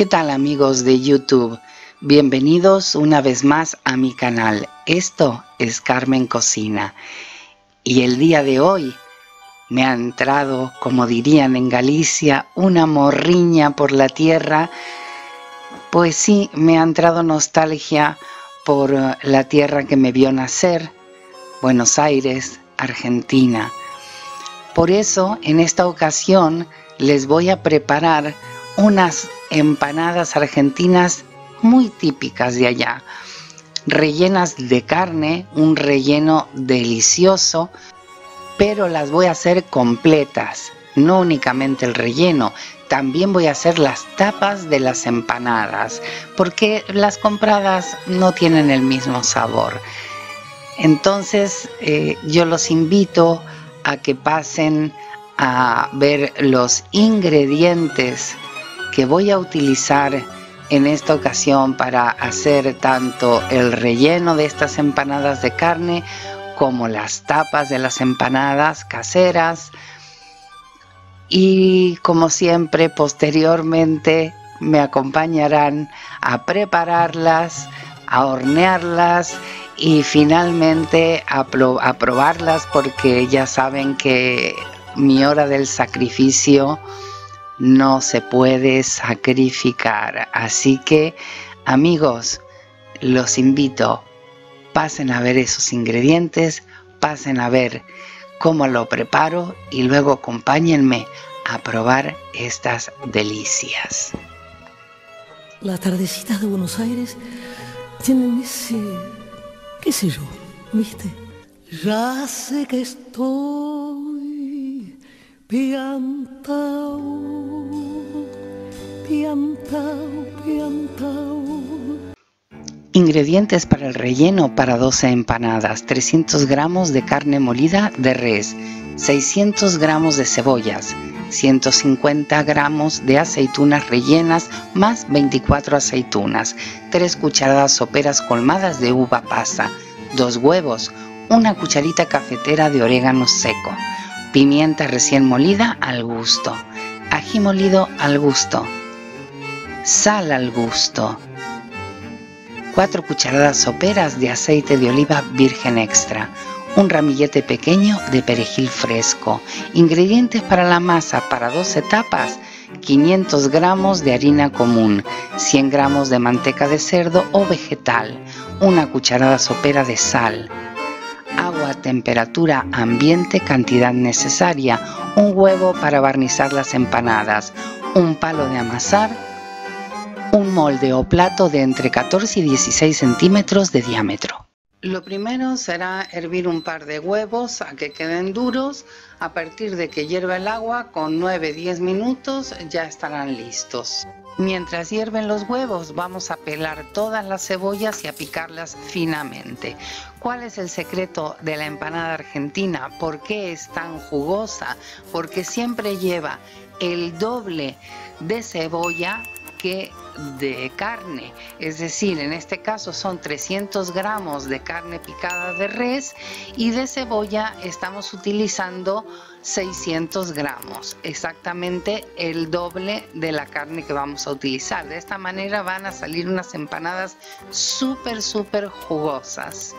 ¿Qué tal amigos de YouTube? Bienvenidos una vez más a mi canal. Esto es Carmen Cocina. Y el día de hoy me ha entrado, como dirían en Galicia, una morriña por la tierra. Pues sí, me ha entrado nostalgia por la tierra que me vio nacer, Buenos Aires, Argentina. Por eso, en esta ocasión, les voy a preparar unas empanadas argentinas muy típicas de allá, rellenas de carne, un relleno delicioso, pero las voy a hacer completas, no únicamente el relleno. También voy a hacer las tapas de las empanadas, porque las compradas no tienen el mismo sabor. Entonces yo los invito a que pasen a ver los ingredientes que voy a utilizar en esta ocasión para hacer tanto el relleno de estas empanadas de carne como las tapas de las empanadas caseras. Y como siempre, posteriormente me acompañarán a prepararlas, a hornearlas y finalmente a probarlas, porque ya saben que mi hora del sacrificio no se puede sacrificar. Así que, amigos, los invito, pasen a ver esos ingredientes, pasen a ver cómo lo preparo y luego acompáñenme a probar estas delicias. Las tardecitas de Buenos Aires tienen ese, qué sé yo, ¿viste? Ya sé que estoy piantao. Ingredientes para el relleno para 12 empanadas: 300 gramos de carne molida de res, 600 gramos de cebollas, 150 gramos de aceitunas rellenas más 24 aceitunas, 3 cucharadas soperas colmadas de uva pasa, 2 huevos, 1 cucharita cafetera de orégano seco, pimienta recién molida al gusto, ají molido al gusto, sal al gusto, 4 cucharadas soperas de aceite de oliva virgen extra, un ramillete pequeño de perejil fresco. Ingredientes para la masa para 12 tapas: 500 gramos de harina común, 100 gramos de manteca de cerdo o vegetal, 1 cucharada sopera de sal, agua a temperatura ambiente, cantidad necesaria, un huevo para barnizar las empanadas, un palo de amasar, un molde o plato de entre 14 y 16 centímetros de diámetro. Lo primero será hervir un par de huevos a que queden duros. A partir de que hierva el agua, con 9-10 minutos ya estarán listos. Mientras hierven los huevos, vamos a pelar todas las cebollas y a picarlas finamente. ¿Cuál es el secreto de la empanada argentina? ¿Por qué es tan jugosa? Porque siempre lleva el doble de cebolla que de carne, es decir, en este caso son 300 gramos de carne picada de res, y de cebolla estamos utilizando 600 gramos, exactamente el doble de la carne que vamos a utilizar. De esta manera van a salir unas empanadas súper jugosas.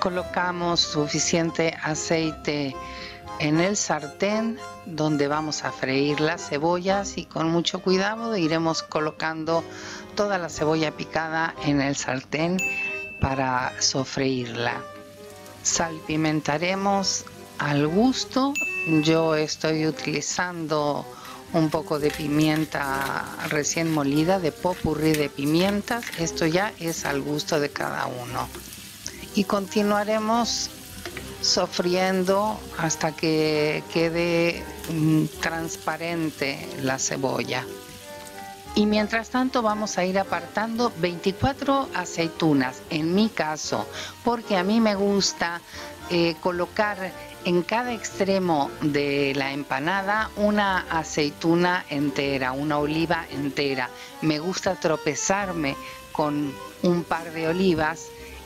Colocamos suficiente aceite en el sartén donde vamos a freír las cebollas, y con mucho cuidado iremos colocando toda la cebolla picada en el sartén para sofreírla. Salpimentaremos al gusto. Yo estoy utilizando un poco de pimienta recién molida, de popurrí de pimientas. Esto ya es al gusto de cada uno. Y continuaremos sofriendo hasta que quede transparente la cebolla. Y mientras tanto vamos a ir apartando 24 aceitunas, en mi caso, porque a mí me gusta colocar en cada extremo de la empanada una aceituna entera, una oliva entera. Me gusta tropezarme con un par de olivas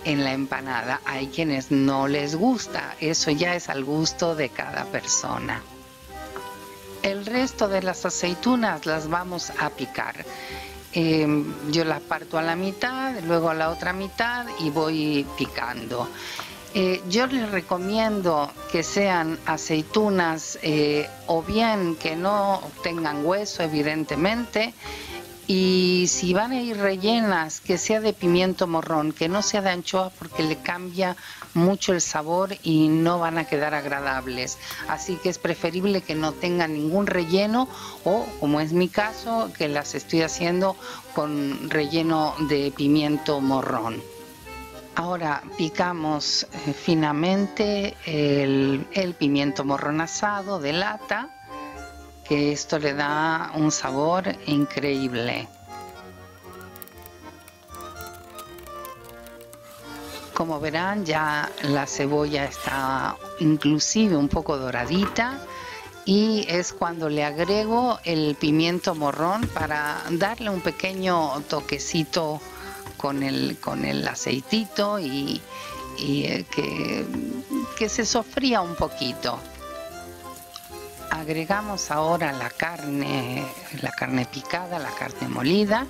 en la empanada. Hay quienes no les gusta, eso ya es al gusto de cada persona. El resto de las aceitunas las vamos a picar. Yo las parto a la mitad, luego a la otra mitad y voy picando. Yo les recomiendo que sean aceitunas o bien que no tengan hueso, evidentemente, y si van a ir rellenas, que sea de pimiento morrón, que no sea de anchoa, porque le cambia mucho el sabor y no van a quedar agradables. Así que es preferible que no tengan ningún relleno o, como es mi caso, que las estoy haciendo con relleno de pimiento morrón. Ahora picamos finamente el pimiento morrón asado de lata, que esto le da un sabor increíble. Como verán, ya la cebolla está inclusive un poco doradita y es cuando le agrego el pimiento morrón para darle un pequeño toquecito con el aceitito y que se sofría un poquito. Agregamos ahora la carne picada, la carne molida,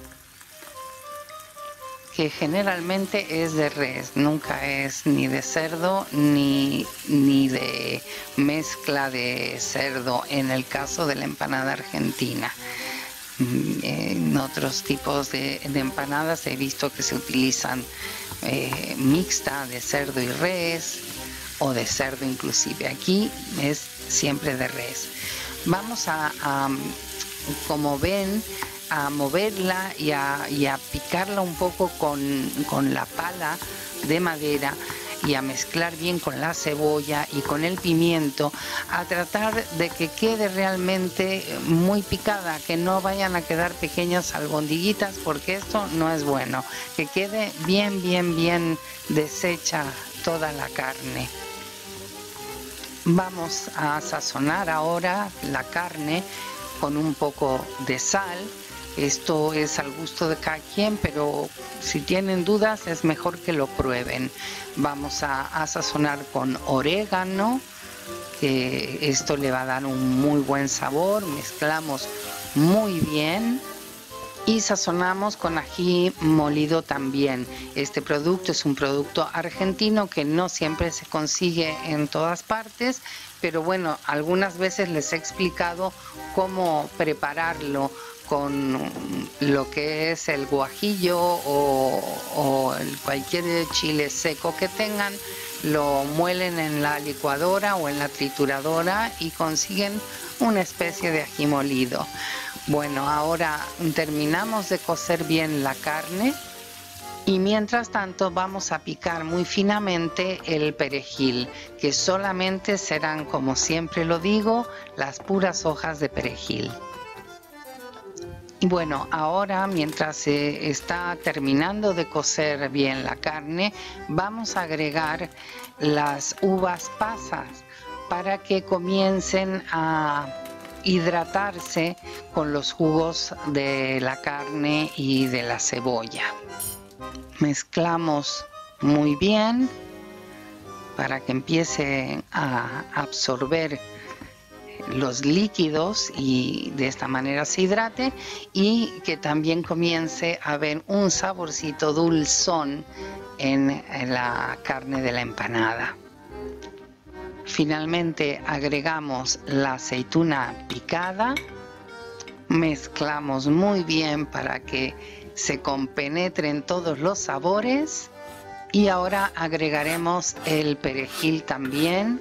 que generalmente es de res, nunca es ni de cerdo ni de mezcla de cerdo en el caso de la empanada argentina. En otros tipos de empanadas he visto que se utilizan mixta de cerdo y res, o de cerdo inclusive. Aquí es siempre de res. Vamos a como ven, a moverla y a picarla un poco con la pala de madera y a mezclar bien con la cebolla y con el pimiento, a tratar de que quede realmente muy picada, que no vayan a quedar pequeñas albondiguitas, porque esto no es bueno, que quede bien deshecha toda la carne. Vamos a sazonar ahora la carne con un poco de sal. Esto es al gusto de cada quien, pero si tienen dudas es mejor que lo prueben. Vamos a sazonar con orégano, que esto le va a dar un muy buen sabor. Mezclamos muy bien y sazonamos con ají molido también. Este producto es un producto argentino que no siempre se consigue en todas partes, pero bueno, algunas veces les he explicado cómo prepararlo con lo que es el guajillo o cualquier chile seco que tengan. Lo muelen en la licuadora o en la trituradora y consiguen una especie de ají molido. Bueno, ahora terminamos de cocer bien la carne y mientras tanto vamos a picar muy finamente el perejil, que solamente serán, como siempre lo digo, las puras hojas de perejil. Bueno, ahora mientras se está terminando de cocer bien la carne, vamos a agregar las uvas pasas para que comiencen a hidratarse con los jugos de la carne y de la cebolla. Mezclamos muy bien para que empiece a absorber los líquidos y de esta manera se hidrate, y que también comience a haber un saborcito dulzón en la carne de la empanada. Finalmente agregamos la aceituna picada, mezclamos muy bien para que se compenetren todos los sabores, y ahora agregaremos el perejil también.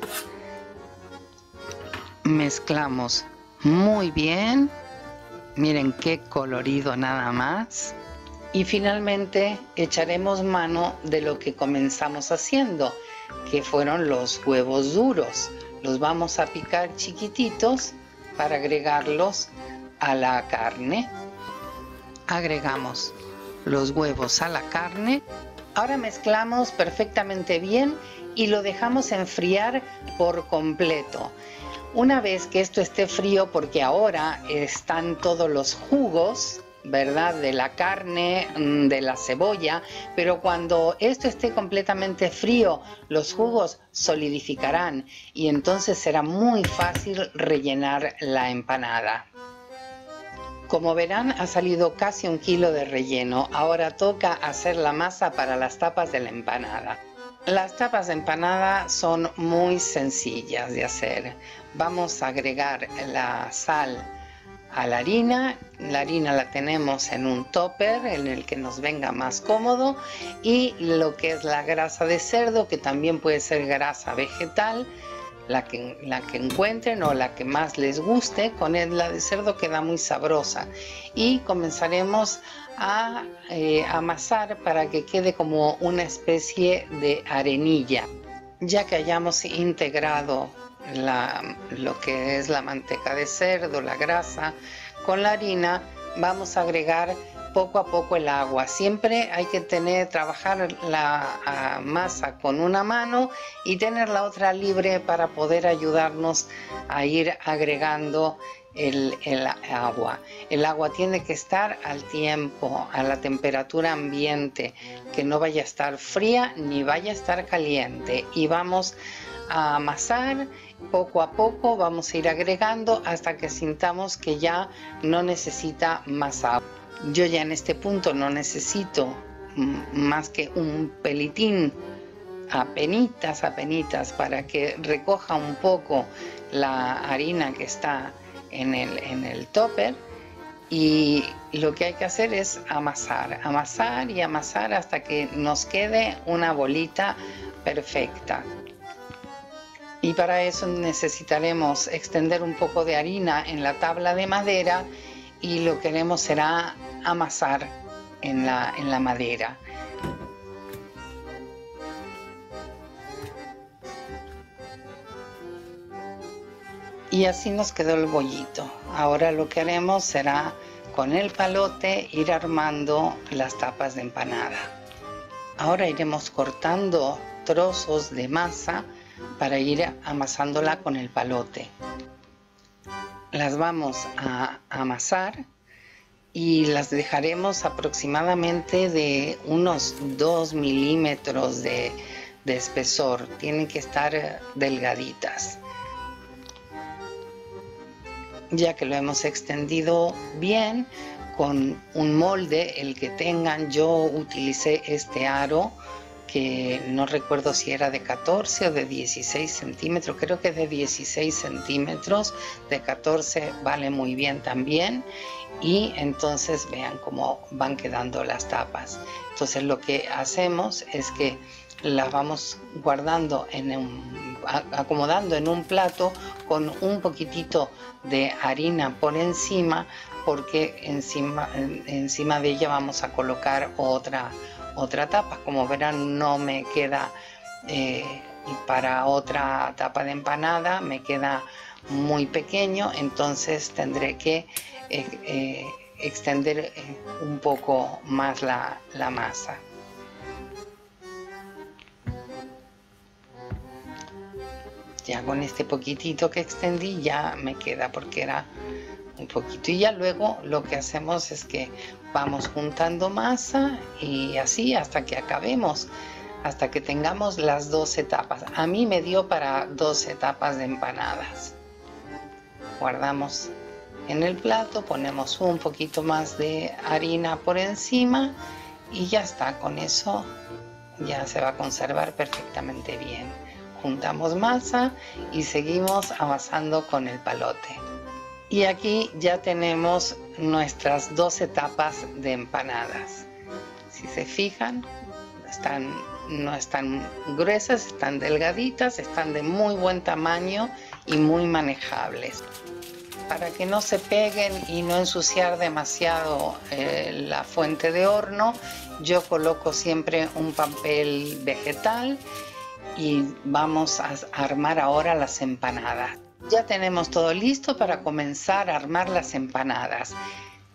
Mezclamos muy bien, miren qué colorido nada más, y finalmente echaremos mano de lo que comenzamos haciendo, que fueron los huevos duros. Los vamos a picar chiquititos para agregarlos a la carne. Agregamos los huevos a la carne. Ahora mezclamos perfectamente bien y lo dejamos enfriar por completo. Una vez que esto esté frío, porque ahora están todos los jugos ¿verdad?, de la carne, de la cebolla, pero cuando esto esté completamente frío, los jugos solidificarán y entonces será muy fácil rellenar la empanada. Como verán, ha salido casi 1 kilo de relleno. Ahora toca hacer la masa para las tapas de la empanada. Las tapas de empanada son muy sencillas de hacer. Vamos a agregar la sal a la harina. La harina la tenemos en un topper, en el que nos venga más cómodo, y lo que es la grasa de cerdo, que también puede ser grasa vegetal, la que encuentren o la que más les guste. Con la de cerdo queda muy sabrosa, y comenzaremos a amasar para que quede como una especie de arenilla. Ya que hayamos integrado lo que es la manteca de cerdo, la grasa con la harina, vamos a agregar poco a poco el agua. Siempre hay que trabajar la masa con una mano y tener la otra libre para poder ayudarnos a ir agregando el agua. El agua tiene que estar al tiempo, a la temperatura ambiente, que no vaya a estar fría ni vaya a estar caliente, y vamos a amasar poco a poco. Vamos a ir agregando hasta que sintamos que ya no necesita más agua. Yo ya en este punto no necesito más que un pelitín, apenitas, para que recoja un poco la harina que está en el topper, y lo que hay que hacer es amasar hasta que nos quede una bolita perfecta. Y para eso necesitaremos extender un poco de harina en la tabla de madera, y lo que haremos será amasar en la madera. Y así nos quedó el bollito. Ahora lo que haremos será, con el palote, ir armando las tapas de empanada. Ahora iremos cortando trozos de masa para ir amasándola con el palote. Las vamos a amasar y las dejaremos aproximadamente de unos 2 milímetros de espesor. Tienen que estar delgaditas. Ya que lo hemos extendido bien con un molde, el que tengan. Yo utilicé este aro, que no recuerdo si era de 14 o de 16 centímetros, creo que es de 16 centímetros, de 14 vale muy bien también. Y entonces vean cómo van quedando las tapas. Entonces lo que hacemos es que las vamos guardando acomodando en un plato con un poquitito de harina por encima, porque encima de ella vamos a colocar otra tapa. Como verán, no me queda para otra tapa de empanada, me queda muy pequeño, entonces tendré que extender un poco más la masa. Ya con este poquitito que extendí ya me queda, porque era un poquito. Y ya luego lo que hacemos es que vamos juntando masa, y así hasta que acabemos, hasta que tengamos las 12 tapas. A mí me dio para 12 tapas de empanadas. Guardamos en el plato, ponemos un poquito más de harina por encima y ya está. Con eso ya se va a conservar perfectamente bien. Juntamos masa y seguimos amasando con el palote. Y aquí ya tenemos nuestras 12 tapas de empanadas. Si se fijan, no están gruesas, están delgaditas, están de muy buen tamaño y muy manejables. Para que no se peguen y no ensuciar demasiado la fuente de horno, yo coloco siempre un papel vegetal, y vamos a armar ahora las empanadas. Ya tenemos todo listo para comenzar a armar las empanadas.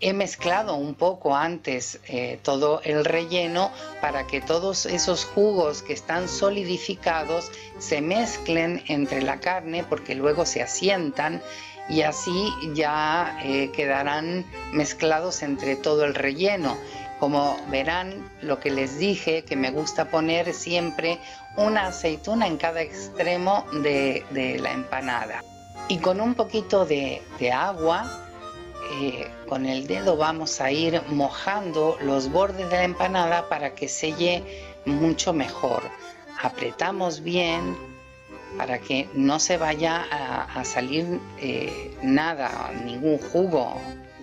He mezclado un poco antes todo el relleno para que todos esos jugos que están solidificados se mezclen entre la carne, porque luego se asientan y así ya quedarán mezclados entre todo el relleno. Como verán, lo que les dije, que me gusta poner siempre una aceituna en cada extremo de la empanada. Y con un poquito de agua, con el dedo vamos a ir mojando los bordes de la empanada para que selle mucho mejor. Apretamos bien para que no se vaya a salir nada, ningún jugo.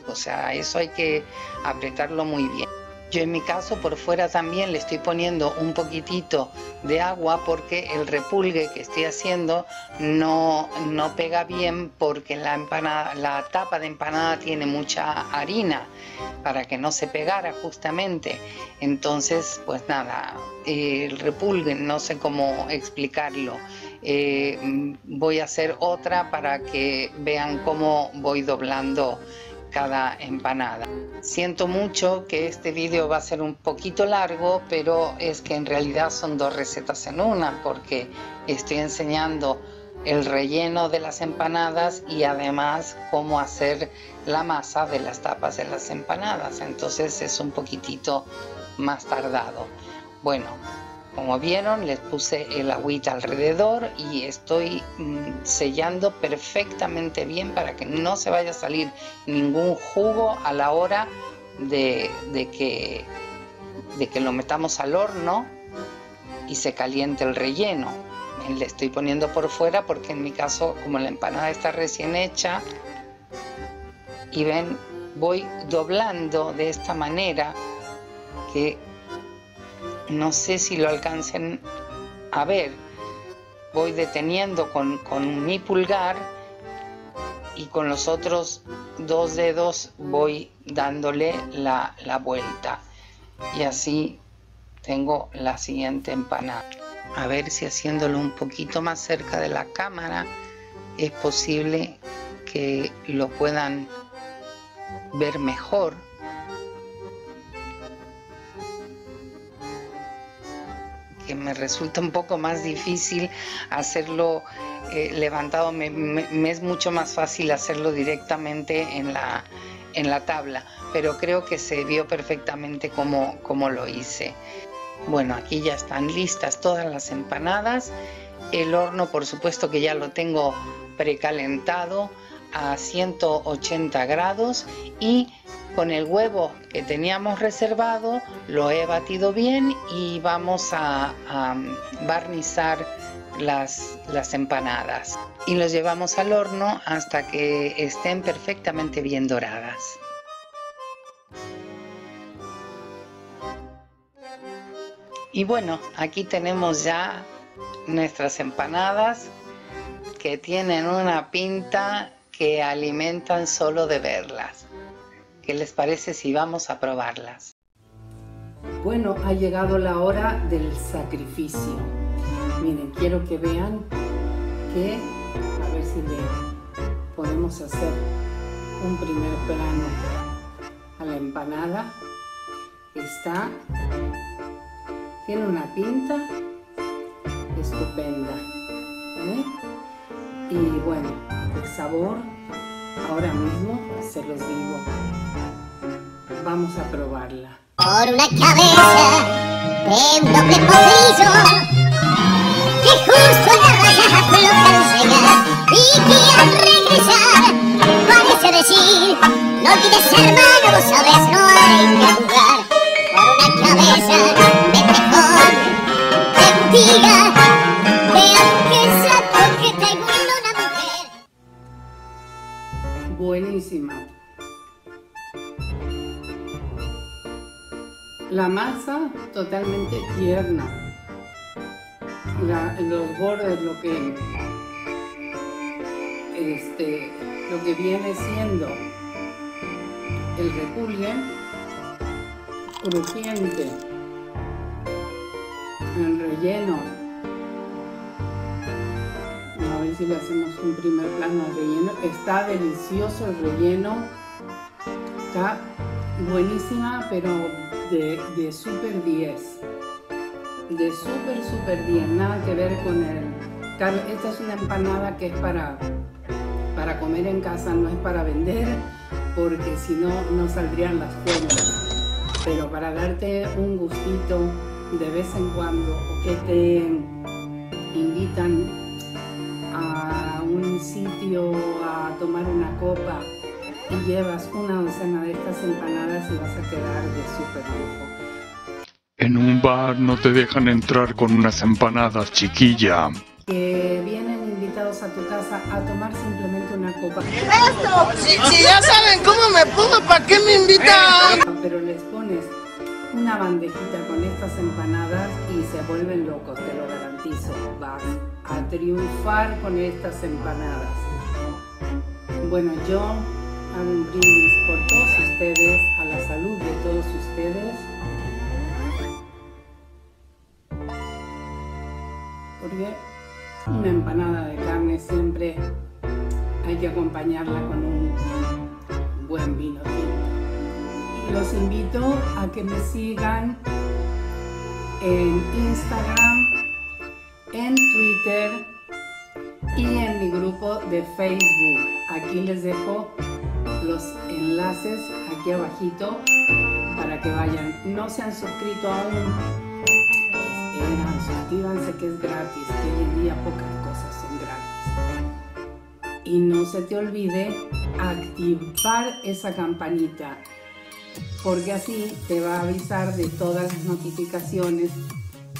O sea, eso hay que apretarlo muy bien. Yo en mi caso por fuera también le estoy poniendo un poquitito de agua porque el repulgue que estoy haciendo no pega bien, porque la tapa de empanada tiene mucha harina, para que no se pegara justamente. Entonces, pues nada, el repulgue, no sé cómo explicarlo. Voy a hacer otra para que vean cómo voy doblando cada empanada. Siento mucho que este vídeo va a ser un poquito largo, pero es que en realidad son dos recetas en una, porque estoy enseñando el relleno de las empanadas y además cómo hacer la masa de las tapas de las empanadas, entonces es un poquitito más tardado. Bueno, como vieron, les puse el agüita alrededor y estoy sellando perfectamente bien para que no se vaya a salir ningún jugo a la hora de que lo metamos al horno y se caliente el relleno. Le estoy poniendo por fuera porque en mi caso, como la empanada está recién hecha, y ven, voy doblando de esta manera que no sé si lo alcancen a ver. Voy deteniendo con mi pulgar y con los otros dos dedos voy dándole la vuelta. Y así tengo la siguiente empanada. A ver si haciéndolo un poquito más cerca de la cámara es posible que lo puedan ver mejor. Que me resulta un poco más difícil hacerlo levantado, me es mucho más fácil hacerlo directamente en la tabla, pero creo que se vio perfectamente como lo hice. Bueno, aquí ya están listas todas las empanadas. El horno, por supuesto, que ya lo tengo precalentado a 180 grados y con el huevo que teníamos reservado lo he batido bien y vamos a barnizar las empanadas y los llevamos al horno hasta que estén perfectamente bien doradas. Y bueno, aquí tenemos ya nuestras empanadas, que tienen una pinta que alimentan solo de verlas. ¿Qué les parece si vamos a probarlas? Bueno, ha llegado la hora del sacrificio. Miren, quiero que vean que, a ver si le podemos hacer un primer plano a la empanada. Tiene una pinta estupenda, ¿eh? Y bueno, el sabor, ahora mismo se los digo. Vamos a probarla. Por una cabeza de un doble potrillo que justo en la raya afloja el cegar y que al regresar parece decir: no olvides, hermano, sabes, no hay que jugar. Por una cabeza de tejón, de espiga, de alquezato que te guarda una mujer. Buenísima. La masa totalmente tierna, los bordes, lo que viene siendo el repulgue, crujiente, el relleno. A ver si le hacemos un primer plano al relleno. Está delicioso el relleno. está buenísima, pero de super 10. De super 10, nada que ver con el... Claro, esta es una empanada que es para comer en casa, no es para vender, porque si no, no saldrían las fórmulas. Pero para darte un gustito de vez en cuando, o que te invitan a un sitio a tomar una copa y llevas una docena de estas empanadas y vas a quedar de súper lujo. En un bar no te dejan entrar con unas empanadas, chiquilla. Que vienen invitados a tu casa a tomar simplemente una copa. ¡Esto! Si ya saben cómo me pongo, ¿para qué me invitan? Pero les pones una bandejita con estas empanadas y se vuelven locos, te lo garantizo. Vas a triunfar con estas empanadas. Bueno, yo hago un brindis por todos ustedes, a la salud de todos ustedes, porque una empanada de carne siempre hay que acompañarla con un buen vino. Y los invito a que me sigan en Instagram, en Twitter y en mi grupo de Facebook. Aquí les dejo los enlaces aquí abajito para que vayan. No se han suscrito aún, suscríbanse, que es gratis, que hoy en día pocas cosas son gratis. Y no se te olvide activar esa campanita, porque así te va a avisar de todas las notificaciones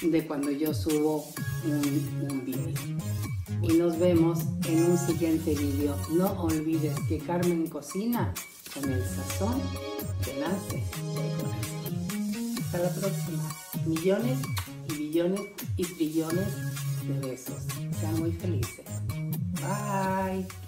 de cuando yo subo un video. Y nos vemos en un siguiente video. No olvides que Carmen cocina con el sazón que nace del corazón. Hasta la próxima. Millones y billones y trillones de besos. Sean muy felices. Bye.